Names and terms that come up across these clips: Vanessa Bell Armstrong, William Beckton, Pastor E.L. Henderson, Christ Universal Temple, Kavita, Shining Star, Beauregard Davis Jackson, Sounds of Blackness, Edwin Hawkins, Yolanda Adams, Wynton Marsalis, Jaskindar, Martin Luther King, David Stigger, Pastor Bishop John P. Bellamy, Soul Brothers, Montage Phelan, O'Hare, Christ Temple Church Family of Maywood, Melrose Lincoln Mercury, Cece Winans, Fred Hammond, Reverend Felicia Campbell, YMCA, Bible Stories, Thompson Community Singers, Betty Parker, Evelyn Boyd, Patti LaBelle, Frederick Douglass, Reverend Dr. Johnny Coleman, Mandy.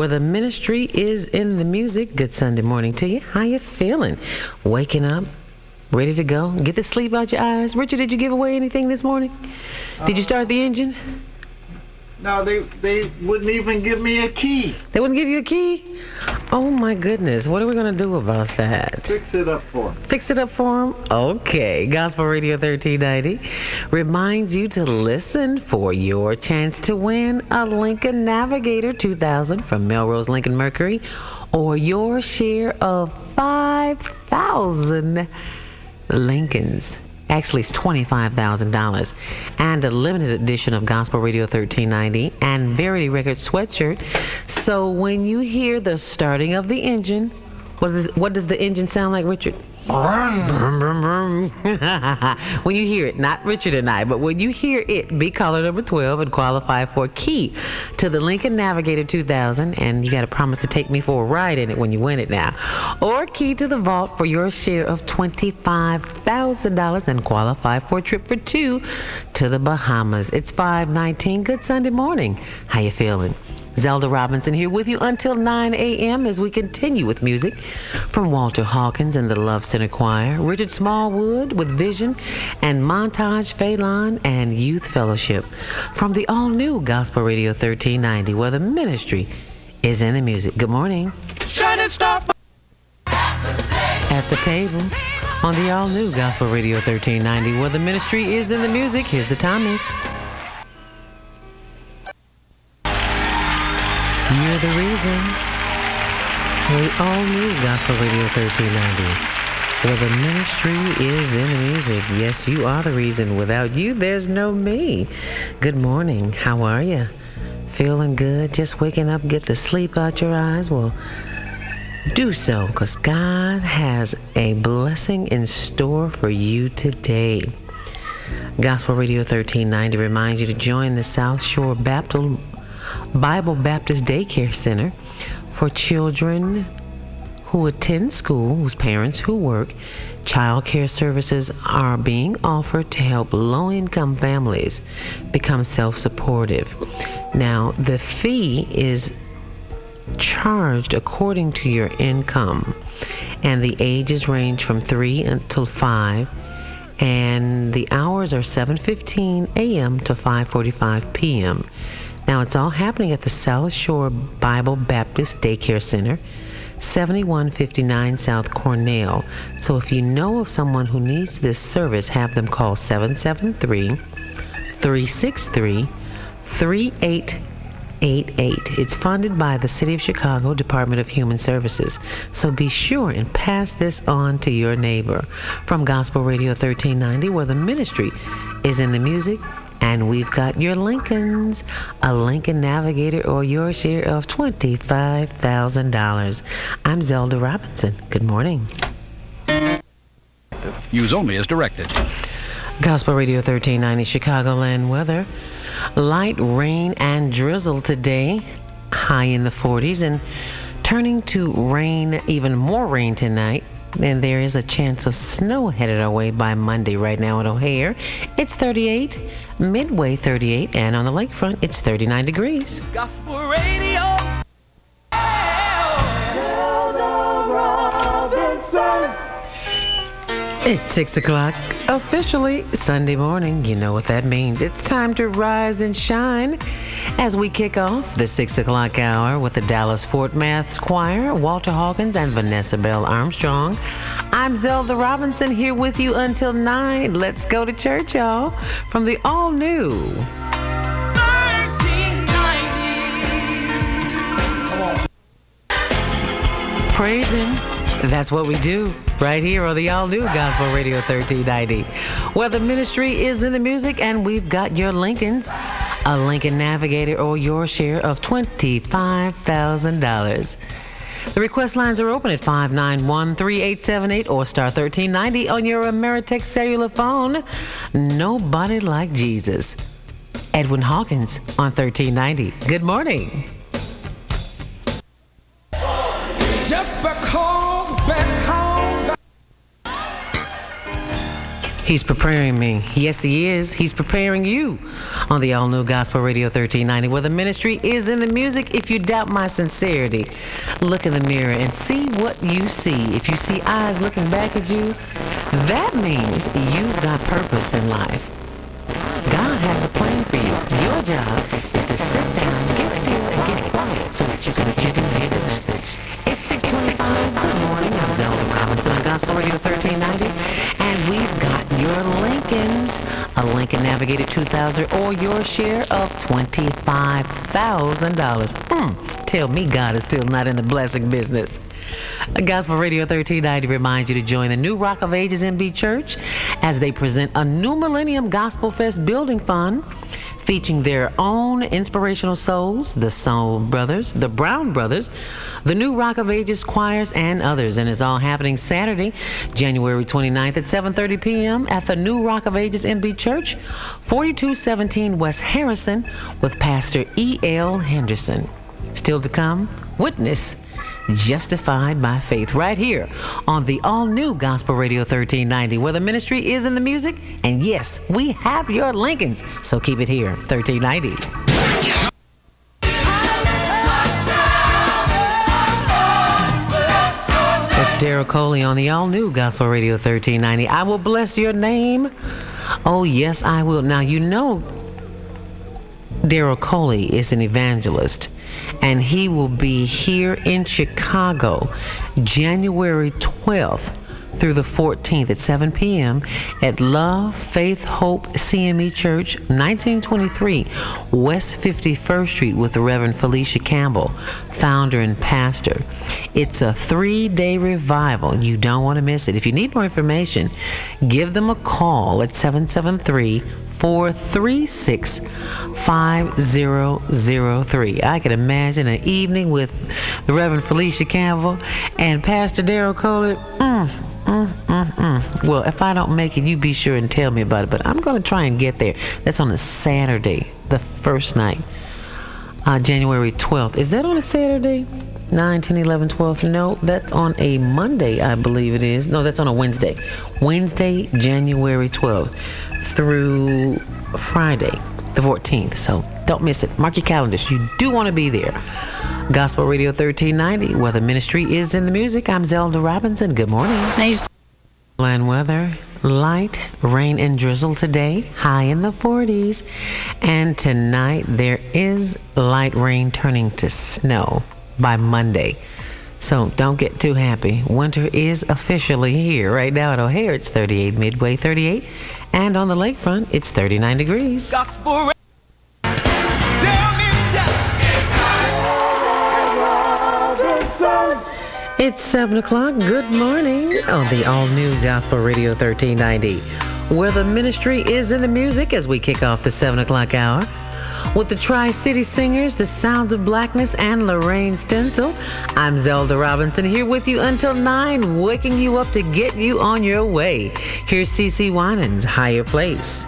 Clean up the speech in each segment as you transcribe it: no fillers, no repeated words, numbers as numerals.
where the ministry is in the music. Good Sunday morning to you. How you feeling? Waking up? Ready to go? Get the sleep out your eyes. Richard, did you give away anything this morning? Did you start the engine? No, they wouldn't even give me a key. They wouldn't give you a key? Oh, my goodness. What are we going to do about that? Fix it up for them. Fix it up for them? Okay. Gospel Radio 1390 reminds you to listen for your chance to win a Lincoln Navigator 2000 from Melrose Lincoln Mercury or your share of 5,000 Lincolns. Actually, it's $25,000 and a limited edition of Gospel Radio 1390 and Verity Records sweatshirt. So when you hear the starting of the engine, what does the engine sound like, Richard? When you hear it, not Richard and I, but when you hear it, be caller number 12 and qualify for a key to the Lincoln Navigator 2000, and you got to promise to take me for a ride in it when you win it now, or key to the vault for your share of $25,000 and qualify for a trip for two to the Bahamas. It's 5:19. Good Sunday morning. How you feeling? Zelda Robinson here with you until 9 a.m. as we continue with music from Walter Hawkins and the Love Center Choir, Richard Smallwood with Vision, and Montage Phelan and Youth Fellowship from the all-new Gospel Radio 1390, where the ministry is in the music. Good morning. Shining Star at the table on the all-new Gospel Radio 1390, where the ministry is in the music. Here's the Tommies. You're the reason. We all need Gospel Radio 1390, where the ministry is in the music. Yes, you are the reason. Without you, there's no me. Good morning. How are you? Feeling good? Just waking up, get the sleep out your eyes? Well, do so, because God has a blessing in store for you today. Gospel Radio 1390 reminds you to join the South Shore Baptist Bible Baptist Daycare Center for children who attend school, whose parents who work. Child care services are being offered to help low-income families become self-supportive. Now, the fee is charged according to your income, and the ages range from 3 until 5, and the hours are 7:15 a.m. to 5:45 p.m. Now, it's all happening at the South Shore Bible Baptist Daycare Center, 7159 South Cornell. So if you know of someone who needs this service, have them call 773-363-3888. It's funded by the City of Chicago Department of Human Services. So be sure and pass this on to your neighbor. From Gospel Radio 1390, where the ministry is in the music. And we've got your Lincolns, a Lincoln Navigator, or your share of $25,000. I'm Zelda Robinson. Good morning. Use only as directed. Gospel Radio 1390 Chicagoland weather. Light rain and drizzle today, high in the 40s, and turning to rain, even more rain tonight. And there is a chance of snow headed our way by Monday. Right now at O'Hare, it's 38, Midway 38, and on the lakefront, it's 39 degrees. Gospel Radio. It's 6 o'clock, officially Sunday morning. You know what that means. It's time to rise and shine as we kick off the 6 o'clock hour with the Dallas Fort Maths Choir, Walter Hawkins, and Vanessa Bell Armstrong. I'm Zelda Robinson here with you until 9. Let's go to church, y'all, from the all-new 1390. Praising. That's what we do right here on the all-new Gospel Radio 1390, where the ministry is in the music, and we've got your Lincolns, a Lincoln Navigator, or your share of $25,000. The request lines are open at 591-3878 or star 1390 on your Ameritech cellular phone. Nobody like Jesus. Edwin Hawkins on 1390. Good morning. Just because. He's preparing me. Yes, he is. He's preparing you on the all-new Gospel Radio 1390, where the ministry is in the music. If you doubt my sincerity, look in the mirror and see what you see. If you see eyes looking back at you, that means you've got purpose in life. God has a plan for you. Your job is to sit down, get still, and get quiet so that you can hear the message. It's 6:25. Good morning. I'm Zelda Robinson on Gospel Radio 1390. We've got your Lincolns, a Lincoln Navigator 2000, or your share of $25,000. Tell me God is still not in the blessing business. Gospel Radio 1390 reminds you to join the New Rock of Ages MB Church as they present a New Millennium Gospel Fest Building Fund featuring their own inspirational souls, the Soul Brothers, the Brown Brothers, the New Rock of Ages Choirs, and others. And it's all happening Saturday, January 29th at 7:30 p.m. at the New Rock of Ages MB Church, 4217 West Harrison, with Pastor E.L. Henderson. Still to come, Witness, Justified by Faith, right here on the all-new Gospel Radio 1390, where the ministry is in the music. And yes, we have your Lincolns, so keep it here, 1390. Daryl Coley on the all-new Gospel Radio 1390. I will bless your name. Oh, yes, I will. Now, you know, Daryl Coley is an evangelist, and he will be here in Chicago January 12th through the 14th at 7 p.m. at Love, Faith, Hope CME Church, 1923 West 51st Street with the Reverend Felicia Campbell, founder and pastor. It's a 3-day revival. You don't want to miss it. If you need more information, give them a call at 773-436-5003. I can imagine an evening with the Reverend Felicia Campbell and Pastor Daryl Coley. Well, if I don't make it, you be sure and tell me about it, but I'm going to try and get there. That's on a Saturday, the first night, January 12th. Is that on a Saturday? 9, 10, 11, 12. No, that's on a Monday, I believe it is. No, that's on a Wednesday. Wednesday, January 12th through Friday, the 14th. So don't miss it. Mark your calendars. You do want to be there. Gospel Radio 1390, where the ministry is in the music. I'm Zelda Robinson. Good morning. Nice. Land weather. Light rain and drizzle today, high in the 40s. And tonight there is light rain turning to snow by Monday. So don't get too happy. Winter is officially here. Right now at O'Hare, it's 38, Midway 38. And on the lakefront, it's 39 degrees. Gospel. It's 7 o'clock. Good morning on the all-new Gospel Radio 1390, where the ministry is in the music as we kick off the 7 o'clock hour with the Tri-City Singers, the Sounds of Blackness, and Lorraine Stencil. I'm Zelda Robinson here with you until 9, waking you up to get you on your way. Here's CeCe Winans, Higher Place.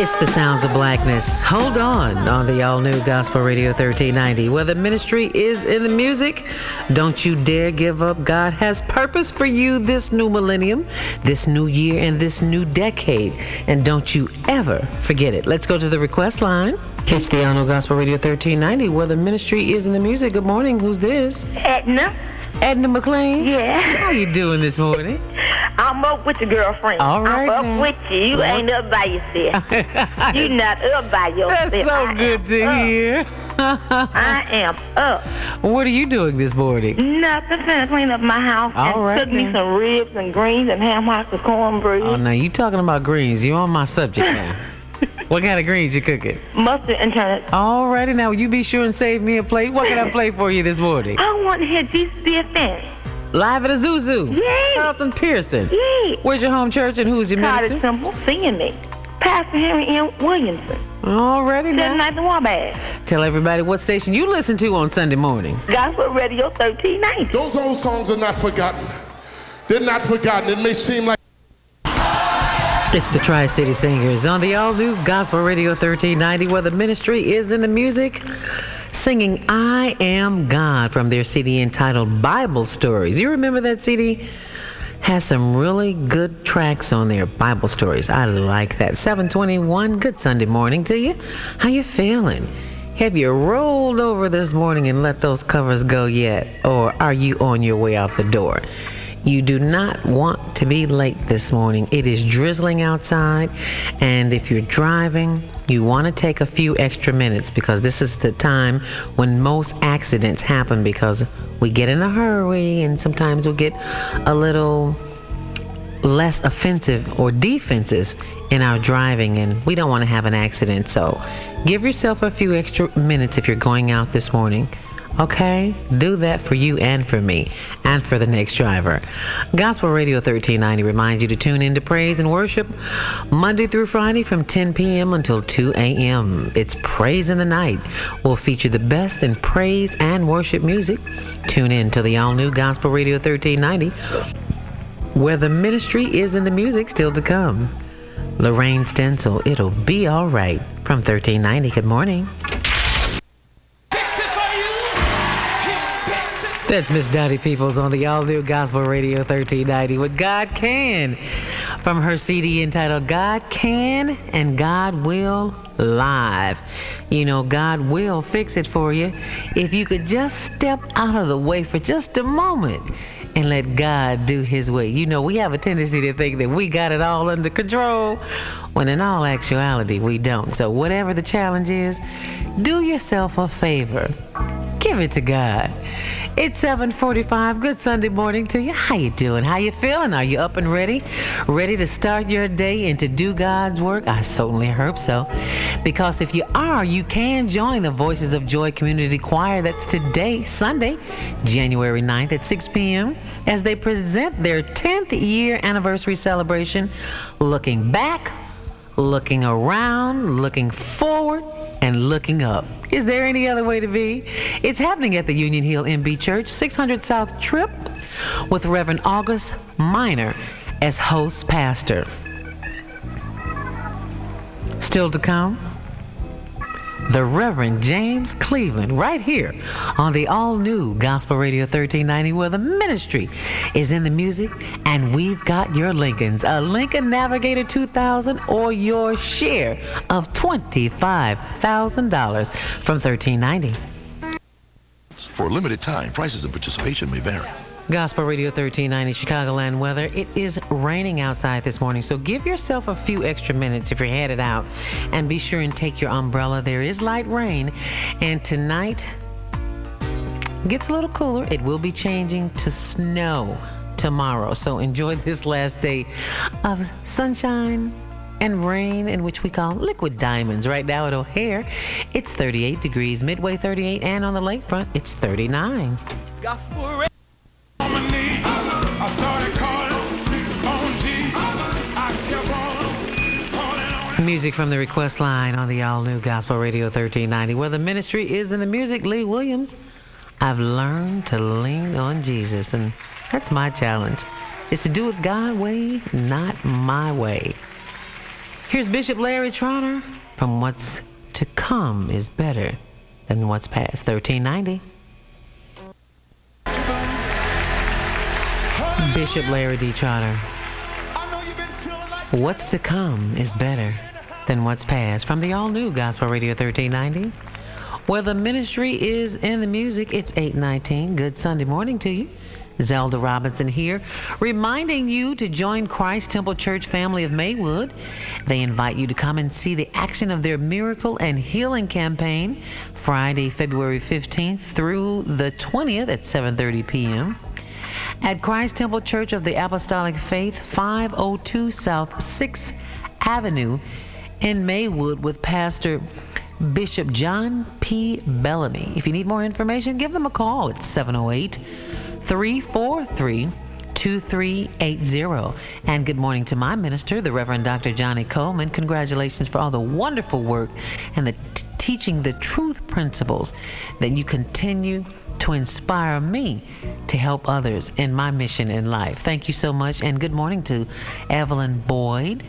It's the Sounds of Blackness. Hold on the all-new Gospel Radio 1390, where the ministry is in the music. Don't you dare give up. God has purpose for you this new millennium, this new year, and this new decade. And don't you ever forget it. Let's go to the request line. It's the all-new Gospel Radio 1390, where the ministry is in the music. Good morning. Who's this? Edna. Edna McLean? Yeah. How you doing this morning? I'm up with your girlfriend. All right. I'm up with you. You ain't up by yourself. You're not up by yourself. That's so good to hear. I am up. What are you doing this morning? Nothing. I'm trying to clean up my house. All right. Cook me some ribs and greens and ham hocks with cornbread. Oh, now you talking about greens. You're on my subject now. What kind of greens you cooking? Mustard and turnips. All righty. Now, you be sure and save me a plate. What can I play for you this morning? I want to hear Jesus Be a Fan. Live at Azuzu. Yay. Carlton Pearson. Yay. Where's your home church and who's your minister? Temple, seeing me. Pastor Henry M. Williamson. All righty now. Night in Wabash. Tell everybody what station you listen to on Sunday morning. Gospel Radio 1390. Those old songs are not forgotten. They're not forgotten. It may seem like... It's the Tri-City Singers on the all-new Gospel Radio 1390, where the ministry is in the music. singing I Am God from their CD entitled Bible Stories. You remember that CD? Has some really good tracks on there. Bible Stories. I like that. 721, good Sunday morning to you. How you feeling? Have you rolled over this morning and let those covers go yet? Or are you on your way out the door? You do not want to be late this morning. It is drizzling outside, and if you're driving, you want to take a few extra minutes because this is the time when most accidents happen because we get in a hurry, and sometimes we get a little less offensive or defensive in our driving, and we don't want to have an accident. So give yourself a few extra minutes if you're going out this morning. Okay, do that for you and for me and for the next driver. Gospel Radio 1390 reminds you to tune in to Praise and Worship Monday through Friday from 10 p.m. until 2 a.m. It's Praise in the Night. We'll feature the best in praise and worship music. Tune in to the all-new Gospel Radio 1390, where the ministry is in the music still to come. Lorraine Stencil, It'll Be All Right from 1390. Good morning. That's Miss Dottie Peoples on the all-new Gospel Radio 1390 with God Can, from her CD entitled God Can and God Will Live. You know, God will fix it for you if you could just step out of the way for just a moment and let God do his way. You know, we have a tendency to think that we got it all under control, when in all actuality, we don't. So whatever the challenge is, do yourself a favor. Give it to God. It's 7:45. Good Sunday morning to you. How you doing? How you feeling? Are you up and ready? Ready to start your day and to do God's work? I certainly hope so. Because if you are, you can join the Voices of Joy Community Choir. That's today, Sunday, January 9th at 6 p.m. as they present their 10th year anniversary celebration, looking back, looking around, looking forward, and looking up. Is there any other way to be? It's happening at the Union Hill MB Church, 600 South Trip, with Reverend August Minor as host pastor. Still to come, the Reverend James Cleveland, right here on the all-new Gospel Radio 1390, where the ministry is in the music, and we've got your Lincolns, a Lincoln Navigator 2000, or your share of $25,000 from 1390. For a limited time, prices and participation may vary. Gospel Radio 1390 Chicagoland weather. It is raining outside this morning, so give yourself a few extra minutes if you're headed out, and be sure and take your umbrella. There is light rain, and tonight gets a little cooler. It will be changing to snow tomorrow, so enjoy this last day of sunshine and rain, in which we call liquid diamonds. Right now at O'Hare, it's 38 degrees, Midway 38, and on the lakefront, it's 39. Gospel Radio. Music from the request line on the all-new Gospel Radio 1390, where the ministry is in the music. Lee Williams, I've learned to lean on Jesus, and that's my challenge. It's to do it God's way, not my way. Here's Bishop Larry Trotter from What's to Come is Better Than What's Past, 1390. Bishop Larry D. Trotter, What's to Come is Better Than What's Past, from the all-new Gospel Radio 1390, where the ministry is in the music. It's 8:19. Good Sunday morning to you. Zelda Robinson here, reminding you to join Christ Temple Church Family of Maywood. They invite you to come and see the action of their Miracle and Healing Campaign, Friday, February 15th through the 20th at 7:30 p.m. at Christ Temple Church of the Apostolic Faith, 502 South 6th Avenue in Maywood, with Pastor Bishop John P. Bellamy. If you need more information, give them a call. It's 708-343-2380. And good morning to my minister, the Reverend Dr. Johnny Coleman. Congratulations for all the wonderful work and the teaching the truth principles that you continue to inspire me to help others in my mission in life. Thank you so much, and good morning to Evelyn Boyd,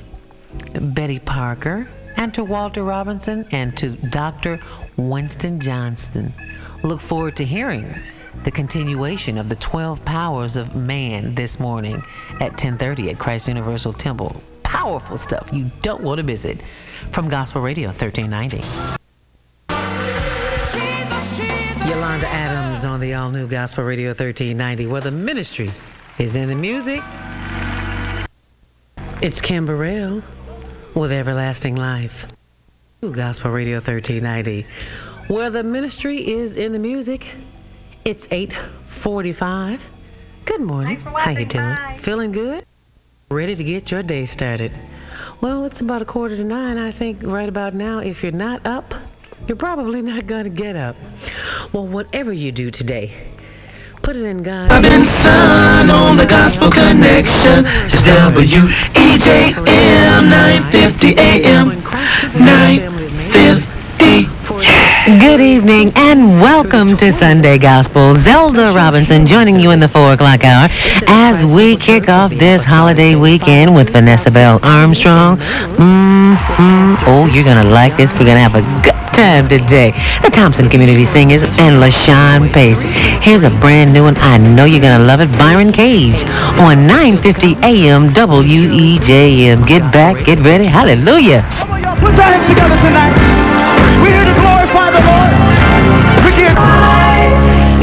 Betty Parker, and to Walter Robinson and to Dr. Winston Johnston. Look forward to hearing the continuation of the 12 powers of man this morning at 10:30 at Christ Universal Temple. Powerful stuff you don't want to miss it. From Gospel Radio 1390. Yolanda Adams on the all-new Gospel Radio 1390, where the ministry is in the music. It's Kim Burrell with Everlasting Life. Gospel Radio 1390, where the ministry is in the music. It's 8:45. Good morning. Thanks for watching. How you doing? Bye. Feeling good? Ready to get your day started? Well, it's about 8:45, I think, right about now. If you're not up, you're probably not going to get up. Well, whatever you do today, put it in God. Sun on the Gospel Connection. WEJM 9:50 a.m. 9:50. Good evening and welcome to Sunday Gospel. Zelda Robinson joining you in the 4 o'clock hour as we kick off this holiday weekend with Vanessa Bell Armstrong. Oh, you're going to like this. We're going to have a good time today. The Thompson Community Singers and LaShawn Pace. Here's a brand new one. I know you're going to love it. Byron Cage on 9:50 a.m. WEJM. Get back, get ready. Hallelujah. Come on, y'all. Put your hands together tonight. We're here to glorify the Lord. Begin.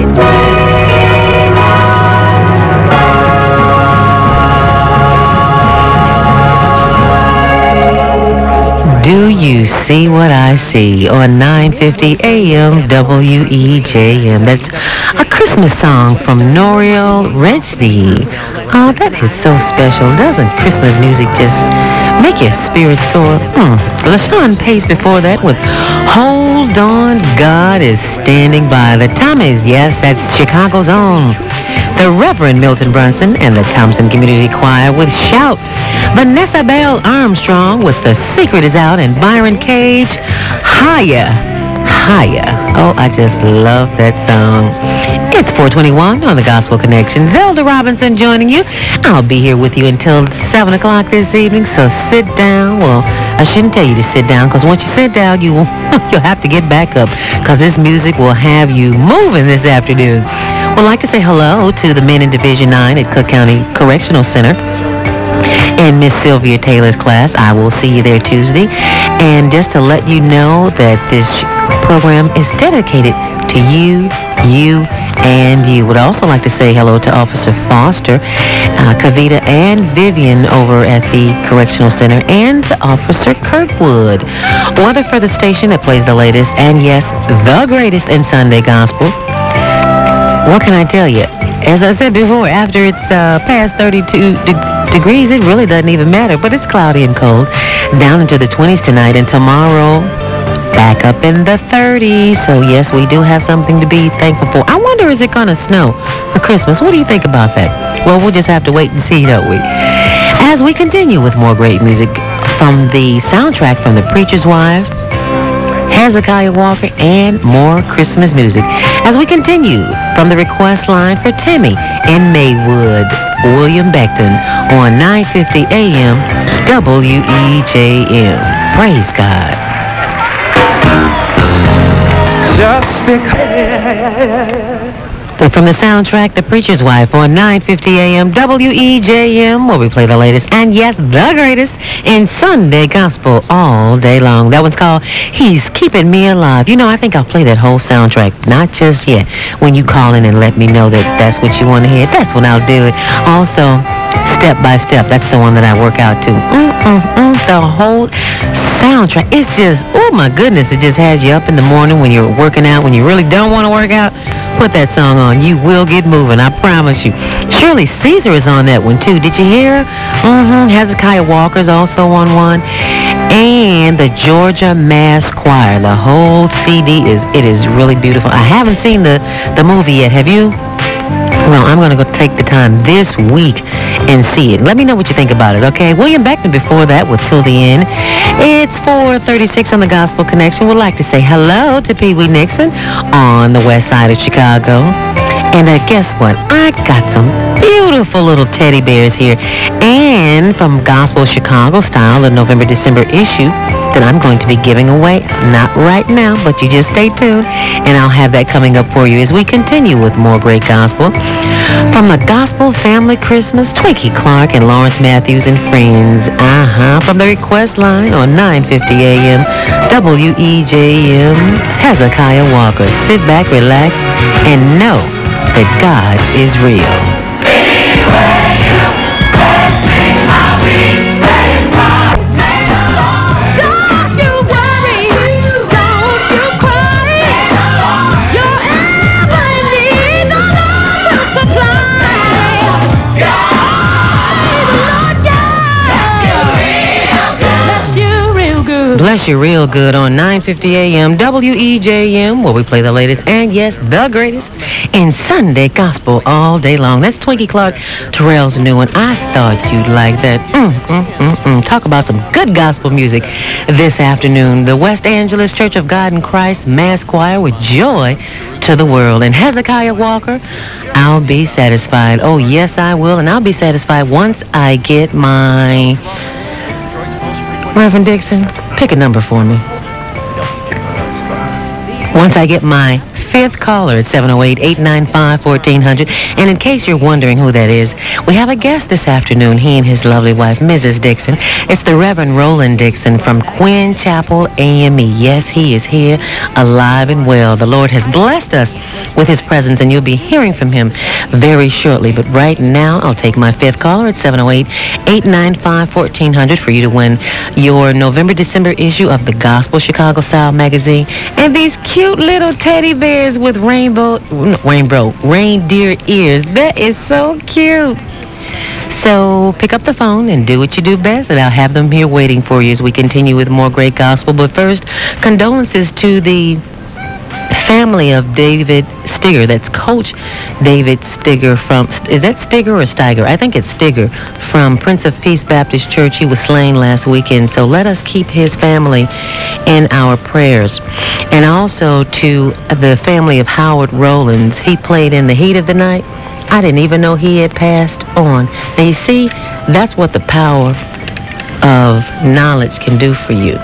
It's raining out. Do you see what I see on 9:50 a.m. WEJM? That's a Christmas song from Noriel Redney. Oh, that is so special. Doesn't Christmas music just make your spirit soar? LaShawn Pace before that with Hold On, God Is Standing By. The Tommies, yes, that's Chicago's own. The Reverend Milton Brunson and the Thompson Community Choir with Shout. Vanessa Bell Armstrong with The Secret Is Out and Byron Cage, Higher, Higher. Oh, I just love that song. It's 4:21 on the Gospel Connection. Zelda Robinson joining you. I'll be here with you until 7 o'clock this evening, so sit down. Well, I shouldn't tell you to sit down, because once you sit down, you'll have to get back up, because this music will have you moving this afternoon. We'd like to say hello to the men in Division 9 at Cook County Correctional Center. And Miss Sylvia Taylor's class, I will see you there Tuesday. And just to let you know that this program is dedicated to you, and you. Would also like to say hello to Officer Foster, Kavita, and Vivian over at the Correctional Center, and to Officer Kirkwood. Weatherford, the station that plays the latest, and yes, the greatest in Sunday Gospel. What can I tell you? As I said before, after it's past 32 degrees, it really doesn't even matter, but it's cloudy and cold. Down into the 20s tonight, and tomorrow, back up in the 30s. So yes, we do have something to be thankful for. I wonder, is it going to snow for Christmas? What do you think about that? Well, we'll just have to wait and see, don't we? As we continue with more great music from the soundtrack from The Preacher's Wife, Hezekiah Walker, and more Christmas music. As we continue from the request line for Tammy in Maywood, William Beckton on 9:50 a.m. WEJM. Praise God. But from the soundtrack, The Preacher's Wife on 9:50 a.m. WEJM, where we play the latest and, yes, the greatest in Sunday Gospel all day long. That one's called He's Keeping Me Alive. You know, I think I'll play that whole soundtrack, not just yet. When you call in and let me know that that's what you want to hear, that's when I'll do it. Also, Step by Step, that's the one that I work out to. The whole soundtrack, it's just, oh my goodness, it just has you up in the morning when you're working out, when you really don't want to work out. Put that song on, you will get moving, I promise you. Shirley Caesar is on that one too, did you hear her? Hezekiah Walker's also on one, and the Georgia Mass Choir. The whole CD is really beautiful. I haven't seen the movie yet, have you? Well, I'm going to go take the time this week and see it. Let me know what you think about it, okay? William Beckton before that with Till the End. It's 4:36 on the Gospel Connection. We'd like to say hello to Pee Wee Nixon on the west side of Chicago. And guess what? I got some beautiful little teddy bears here. And from Gospel Chicago Style, the November-December issue, that I'm going to be giving away. Not right now, but you just stay tuned, and I'll have that coming up for you as we continue with more great gospel. From the Gospel Family Christmas, Twinkie Clark and Lawrence Matthews and friends. From the request line on 9:50 a.m. WEJM, Hezekiah Walker. Sit back, relax, and know that God is real. Bless you real good on 9:50 a.m. WEJM, where we play the latest and, yes, the greatest in Sunday gospel all day long. That's Twinkie Clark, Terrell's new one. I thought you'd like that. Talk about some good gospel music this afternoon. The West Angeles Church of God in Christ Mass Choir with Joy to the World. And Hezekiah Walker, I'll Be Satisfied. Oh, yes, I will, and I'll be satisfied once I get my... Reverend Dixon, pick a number for me. Once I get my fifth caller at 708-895-1400. And in case you're wondering who that is, we have a guest this afternoon, he and his lovely wife, Mrs. Dixon. It's the Reverend Roland Dixon from Quinn Chapel AME. Yes, he is here, alive and well. The Lord has blessed us with his presence, and you'll be hearing from him very shortly. But right now, I'll take my fifth caller at 708-895-1400 for you to win your November-December issue of the Gospel Chicago Style magazine and these cute little teddy bears with reindeer ears. That is so cute. So pick up the phone and do what you do best, and I'll have them here waiting for you as we continue with more great gospel. But first, condolences to the family of David Stigger. That's Coach David Stigger from, is that Stigger or Steiger? I think it's Stigger from Prince of Peace Baptist Church. He was slain last weekend, so let us keep his family in our prayers. And also to the family of Howard Rollins. He played in The Heat of the Night. I didn't even know he had passed on. Now you see, that's what the power of knowledge can do for you.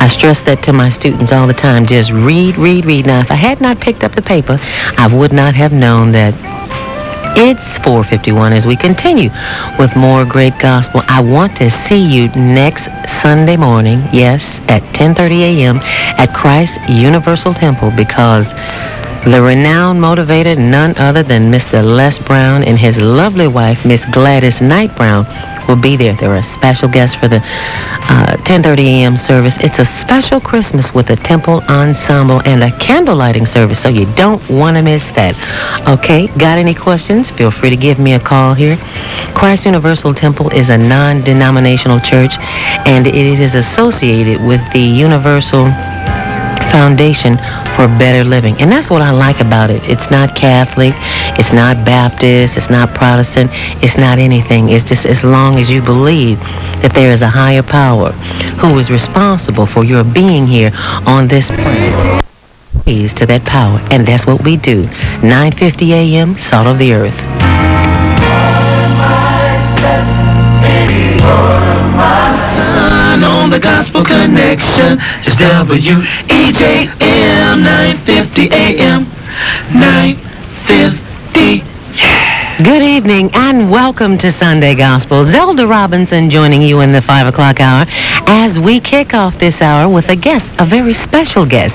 I stress that to my students all the time. Just read, read, read. Now, if I had not picked up the paper, I would not have known that it's 4:51 as we continue with more great gospel. I want to see you next Sunday morning, yes, at 10:30 a.m. at Christ Universal Temple, because the renowned motivator, none other than Mr. Les Brown and his lovely wife, Miss Gladys Knight Brown, will be there. There are special guests for the 10:30 a.m. service. It's a special Christmas with a temple ensemble and a candle lighting service, so you don't want to miss that. Okay, got any questions? Feel free to give me a call here. Christ Universal Temple is a non-denominational church, and it is associated with the Universal Foundation for Better Living. And that's what I like about it. It's not Catholic, it's not Baptist, it's not Protestant, it's not anything. It's just as long as you believe that there is a higher power who is responsible for your being here on this planet. Praise to that power. And that's what we do. 9:50 a.m., Salt of the Earth. On the Gospel Connection, it's WEJM, 9:50 a.m., 9:50, yeah. Good evening and welcome to Sunday Gospel. Zelda Robinson joining you in the 5 o'clock hour as we kick off this hour with a guest, a very special guest.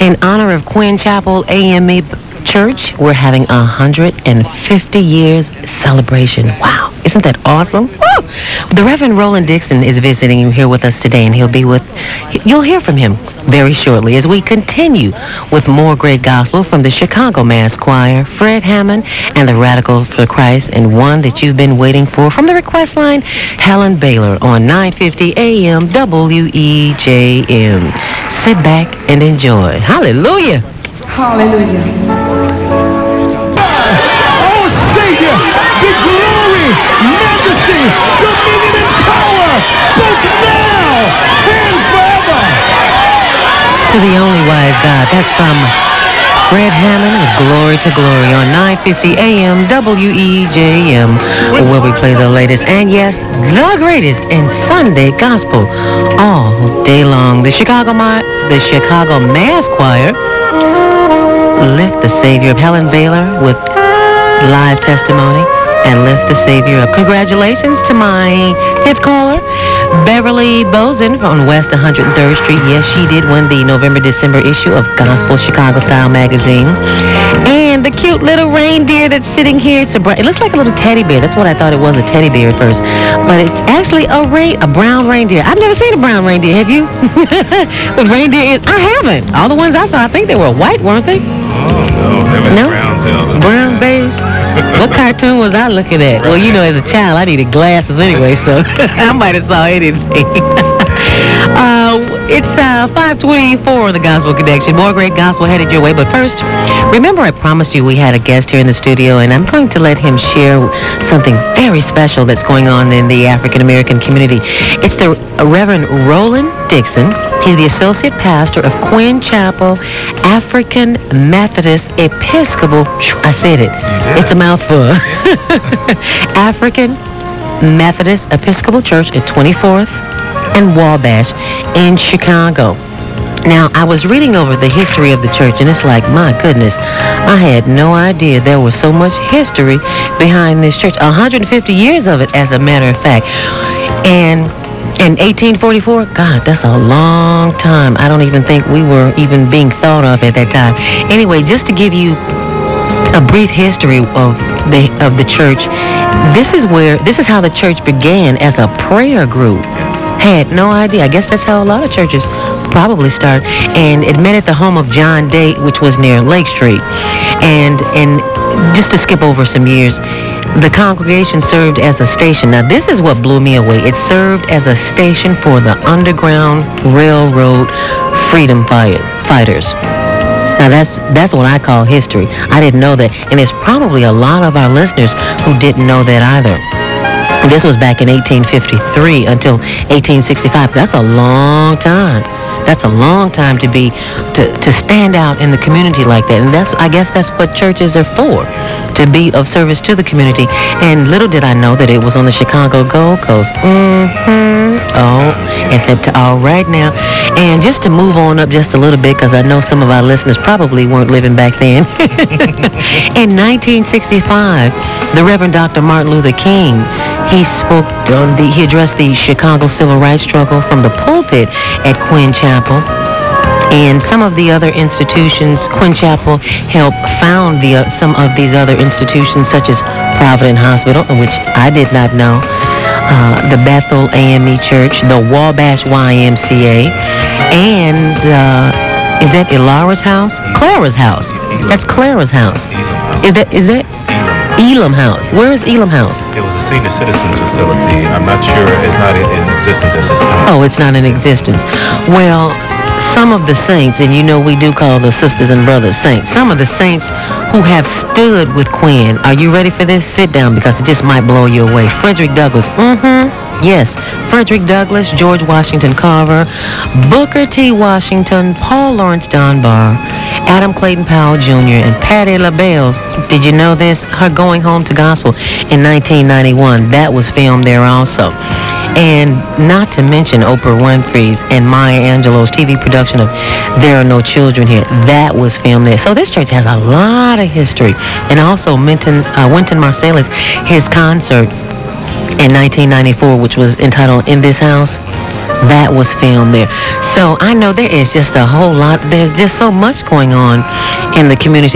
In honor of Quinn Chapel AME Church, we're having a 150 years celebration. Wow. Isn't that awesome? Woo! The Reverend Roland Dixon is visiting you here with us today, and you'll hear from him very shortly as we continue with more great gospel from the Chicago Mass Choir, Fred Hammond, and the Radical for Christ, and one that you've been waiting for from the request line, Helen Baylor on 9:50 a.m. WEJM. Sit back and enjoy. Hallelujah. Hallelujah. Dominion and power, both now and forever. To the only wise God, that's from Fred Hammond with Glory to Glory on 950 AM WEJM, where we play the latest and, yes, the greatest in Sunday gospel all day long. The Chicago Mass Choir Lift the Savior of Helen Baylor with live testimony, and Lift the Savior of. Congratulations to my fifth caller, Beverly Bozen from West 103rd Street. Yes, she did win the November-December issue of Gospel Chicago Style magazine. And the cute little reindeer that's sitting here, it looks like a little teddy bear. That's what I thought it was, a teddy bear at first. But it's actually a brown reindeer. I've never seen a brown reindeer, have you? With reindeer ears? I haven't. All the ones I saw, I think they were white, weren't they? Oh, no. They were brown. Brown, beige. What cartoon was I looking at? Well, you know, as a child, I needed glasses anyway, so I might have saw anything. It's 5:24 on the Gospel Connection. More great gospel headed your way. But first, remember I promised you we had a guest here in the studio, and I'm going to let him share something very special that's going on in the African-American community. It's the Reverend Roland Dixon. He's the associate pastor of Quinn Chapel African Methodist Episcopal. I said it. It's a mouthful. African Methodist Episcopal Church at 24th. And Wabash in Chicago. Now, I was reading over the history of the church, and it's like, my goodness, I had no idea there was so much history behind this church. 150 years of it, as a matter of fact. And in 1844, God, that's a long time. I don't even think we were even being thought of at that time. Anyway, just to give you a brief history of the church, this is how the church began as a prayer group. Had no idea. I guess that's how a lot of churches probably start. And it met at the home of John Day, which was near Lake Street. And just to skip over some years, the congregation served as a station. Now, this is what blew me away. It served as a station for the Underground Railroad freedom fighters. Now, that's what I call history. I didn't know that. And there's probably a lot of our listeners who didn't know that either. This was back in 1853 until 1865. That's a long time. That's a long time to stand out in the community like that. And I guess that's what churches are for, to be of service to the community. And little did I know that it was on the Chicago Gold Coast. All right now. And just to move on up just a little bit, because I know some of our listeners probably weren't living back then. In 1965, the Reverend Dr. Martin Luther King, he addressed the Chicago civil rights struggle from the pulpit at Quinn Chapel. And some of the other institutions, Quinn Chapel helped found some of these other institutions, such as Provident Hospital, which I did not know, the Bethel AME Church, the Wabash YMCA, and is that Elara's house? Clara's house. That's Clara's house. Is that Elam House? Where is Elam House? It was a senior citizens facility. I'm not sure. It's not in existence at this time. Oh, it's not in existence. Well, some of the saints, and you know we do call the sisters and brothers saints, some of the saints who have stood with Quinn. Are you ready for this? Sit down, because it just might blow you away. Frederick Douglass. Yes. Frederick Douglass, George Washington Carver, Booker T. Washington, Paul Laurence Dunbar, Adam Clayton Powell Jr., and Patti LaBelle. Did you know this? Her Going Home to Gospel in 1991. That was filmed there also. And not to mention Oprah Winfrey's and Maya Angelou's TV production of There Are No Children Here. That was filmed there. So this church has a lot of history. And also Wynton Marsalis, his concert in 1994, which was entitled In This House, that was filmed there. So I know there is just a whole lot. There's just so much going on in the community.